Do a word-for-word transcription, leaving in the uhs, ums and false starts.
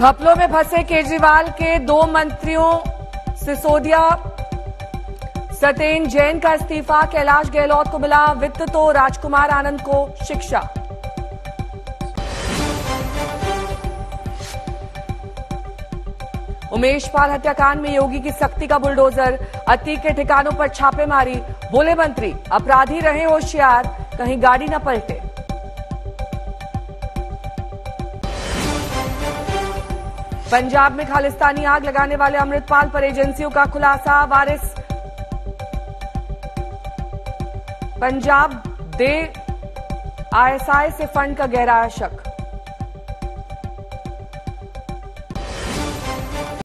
घपलों में फंसे केजरीवाल के दो मंत्रियों सिसोदिया, सत्येंद्र जैन का इस्तीफा। कैलाश गहलोत को मिला वित्त तो राजकुमार आनंद को शिक्षा। उमेश पाल हत्याकांड में योगी की सख्ती का बुलडोजर, अतीक के ठिकानों पर छापेमारी। बोले मंत्री, अपराधी रहे होशियार, कहीं गाड़ी न पलटे। पंजाब में खालिस्तानी आग लगाने वाले अमृतपाल पर एजेंसियों का खुलासा। वारिस पंजाब दे आईएसआई से फंड का गहरा शक।